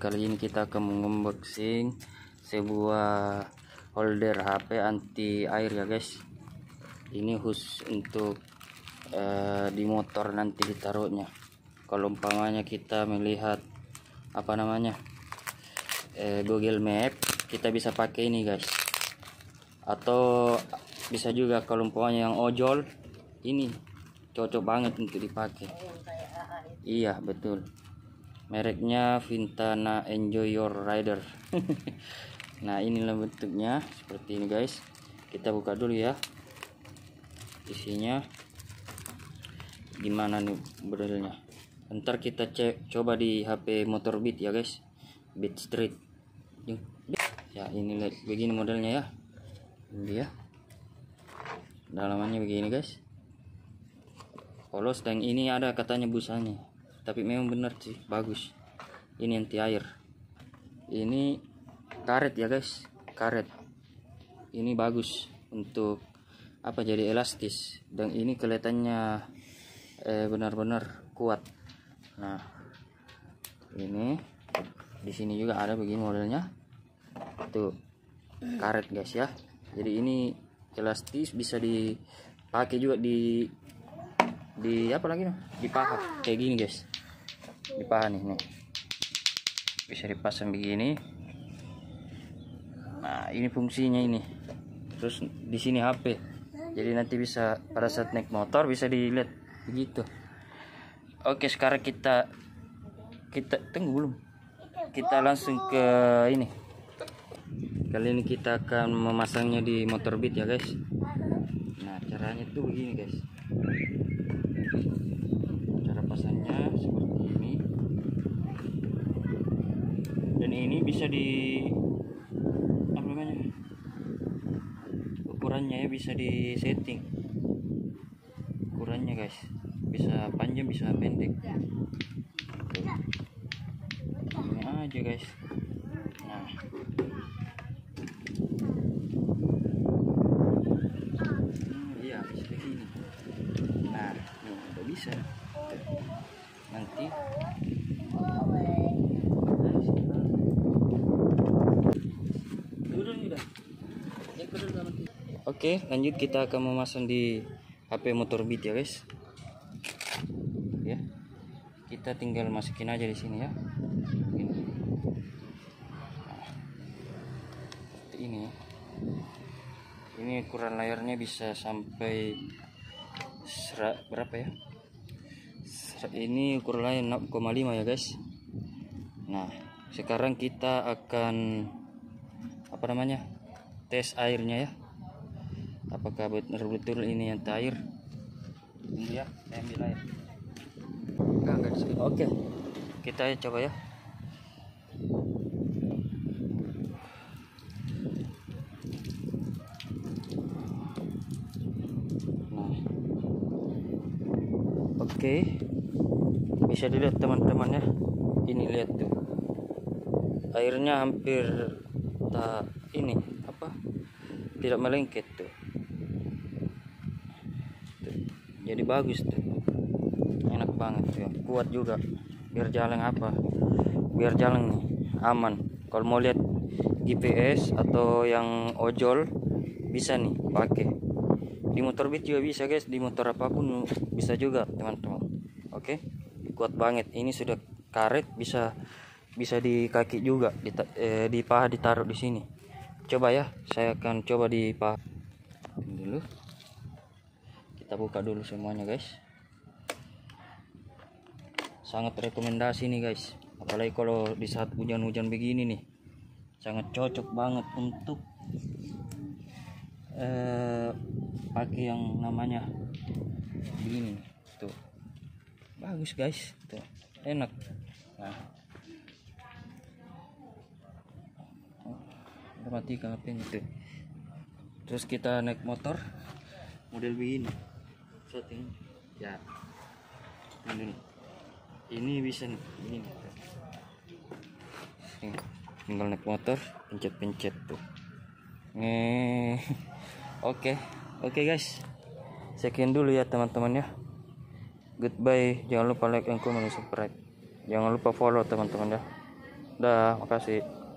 Kali ini kita akan unboxing sebuah holder HP anti air ya guys. Ini khusus untuk di motor nanti ditaruhnya. Kalau umpamanya kita melihat apa namanya Google Map, kita bisa pakai ini guys. Atau bisa juga kalau umpamanya yang ojol, ini cocok banget untuk dipakai. Iya betul, mereknya Vintana. Enjoy your rider. Nah inilah bentuknya seperti ini guys. Kita buka dulu ya isinya gimana nih modelnya. Ntar kita cek coba di HP motor Beat ya guys, Beat Street ya. Ini lihat begini modelnya ya, ini dia dalamannya begini guys, polos. Dan ini ada katanya busanya, tapi memang benar sih, bagus. Ini anti air, ini karet ya guys, karet. Ini bagus untuk apa, jadi elastis. Dan ini kelihatannya benar-benar kuat. Nah ini di sini juga ada begini modelnya tuh, karet guys ya. Jadi ini elastis, bisa dipakai juga di apa lagi, di paha kayak gini guys, di paha nih, bisa dipasang begini. Nah ini fungsinya ini. Terus di sini HP, jadi nanti bisa pada saat naik motor bisa dilihat begitu. Oke sekarang kita tunggu belum, kita langsung ke ini. Kali ini kita akan memasangnya di motor Beat ya guys. Nah caranya tuh begini guys, cara pasangnya seperti ini. Dan ini bisa di apa namanya, ukurannya ya, bisa di setting ukurannya guys, bisa panjang bisa pendek. Ini aja guys. Nah iya seperti ini. Nah ini udah bisa, nanti oke lanjut, kita akan memasang di HP motor Beat ya guys ya. Kita tinggal masukin aja di sini ya. Ini ukuran layarnya bisa sampai berapa ya, ini ukuran layar 6,5 ya guys. Nah sekarang kita akan apa namanya tes airnya ya, apakah betul-betul ini yang air. Ini ya, saya ambil air. Oke kita coba ya. Oke, bisa dilihat teman-temannya. Ini lihat tuh, airnya hampir tak ini apa, tidak melengket tuh. Jadi bagus tuh, enak banget tuh, kuat juga. Biar jalan apa, biar jalan nih aman. Kalau mau lihat GPS atau yang ojol bisa nih pakai. Di motor Beat juga bisa guys, di motor apapun bisa juga teman-teman. Oke, kuat banget. Ini sudah karet, bisa di kaki juga, di paha ditaruh di sini. Coba ya, saya akan coba di paha dulu. Kita buka dulu semuanya guys. Sangat rekomendasi nih guys, apalagi kalau di saat hujan-hujan begini nih, sangat cocok banget untuk pakai yang namanya begini tuh, bagus guys tuh, enak. Nah udah mati HP-nya tuh. Terus kita naik motor model begini setting ya, ini bisa nih begini. Tinggal naik motor, pencet-pencet tuh. Oke guys, sekian dulu ya teman-teman ya. Goodbye, jangan lupa like and comment, subscribe, jangan lupa follow teman-teman ya. Dah, makasih.